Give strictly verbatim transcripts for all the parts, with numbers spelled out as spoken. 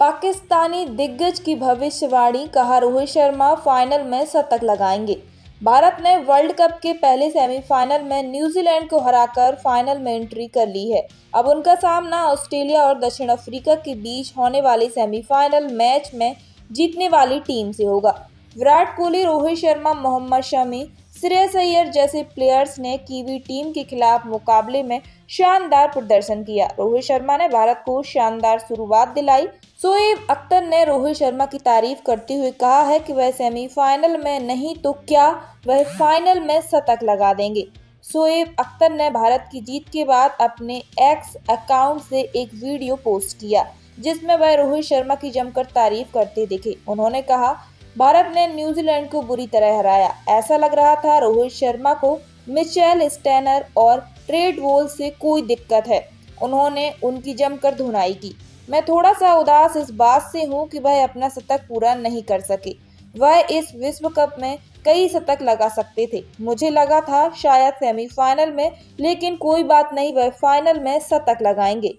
पाकिस्तानी दिग्गज की भविष्यवाणी, कहा रोहित शर्मा फाइनल में शतक लगाएंगे। भारत ने वर्ल्ड कप के पहले सेमीफाइनल में न्यूजीलैंड को हराकर फाइनल में एंट्री कर ली है। अब उनका सामना ऑस्ट्रेलिया और दक्षिण अफ्रीका के बीच होने वाले सेमीफाइनल मैच में जीतने वाली टीम से होगा। विराट कोहली, रोहित शर्मा, मोहम्मद शमी, श्रेयस अय्यर जैसे प्लेयर्स ने कीवी टीम के खिलाफ मुकाबले में शानदार प्रदर्शन किया। रोहित शर्मा ने भारत को शानदार शुरुआत दिलाई। सोएब अख्तर ने रोहित शर्मा की तारीफ करते हुए कहा है कि वह सेमीफाइनल में नहीं तो क्या वह फाइनल में शतक लगा देंगे। सोएब अख्तर ने भारत की जीत के बाद अपने एक्स अकाउंट से एक वीडियो पोस्ट किया जिसमें वह रोहित शर्मा की जमकर तारीफ करते दिखे। उन्होंने कहा, भारत ने न्यूजीलैंड को बुरी तरह हराया, ऐसा लग रहा था रोहित शर्मा को मिशेल स्टैनर और ट्रेड वॉल से कोई दिक्कत है। उन्होंने उनकी जमकर धुनाई की। मैं थोड़ा सा उदास इस बात से हूं कि वह अपना शतक पूरा नहीं कर सके। वह इस विश्व कप में कई शतक लगा सकते थे। मुझे लगा था शायद सेमीफाइनल में, लेकिन कोई बात नहीं, वह फाइनल में शतक लगाएंगे।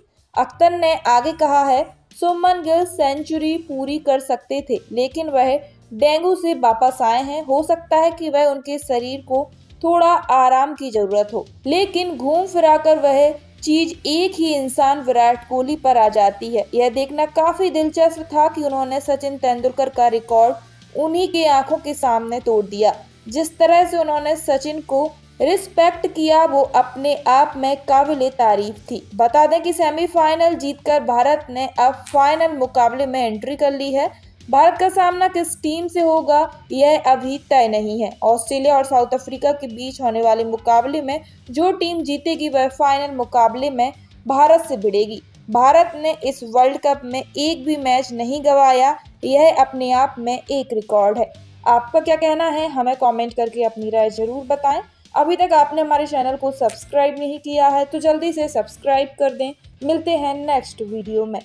अख्तर ने आगे कहा है, सुमन गिल सेंचुरी पूरी कर सकते थे, लेकिन वह डेंगू से वापस आए हैं। हो सकता है कि वह उनके शरीर को थोड़ा आराम की जरूरत हो, लेकिन घूम फिराकर वह चीज एक ही इंसान विराट कोहली पर आ जाती है। यह देखना काफी दिलचस्प था कि उन्होंने सचिन तेंदुलकर का रिकॉर्ड उन्हीं के आंखों के सामने तोड़ दिया। जिस तरह से उन्होंने सचिन को रिस्पेक्ट किया वो अपने आप में काबिले तारीफ थी। बता दें कि सेमीफाइनल जीतकर भारत ने अब फाइनल मुकाबले में एंट्री कर ली है। भारत का सामना किस टीम से होगा यह अभी तय नहीं है। ऑस्ट्रेलिया और साउथ अफ्रीका के बीच होने वाले मुकाबले में जो टीम जीतेगी वह फाइनल मुकाबले में भारत से भिड़ेगी। भारत ने इस वर्ल्ड कप में एक भी मैच नहीं गंवाया, यह अपने आप में एक रिकॉर्ड है। आपका क्या कहना है, हमें कमेंट करके अपनी राय जरूर बताएं। अभी तक आपने हमारे चैनल को सब्सक्राइब नहीं किया है तो जल्दी से सब्सक्राइब कर दें। मिलते हैं नेक्स्ट वीडियो में।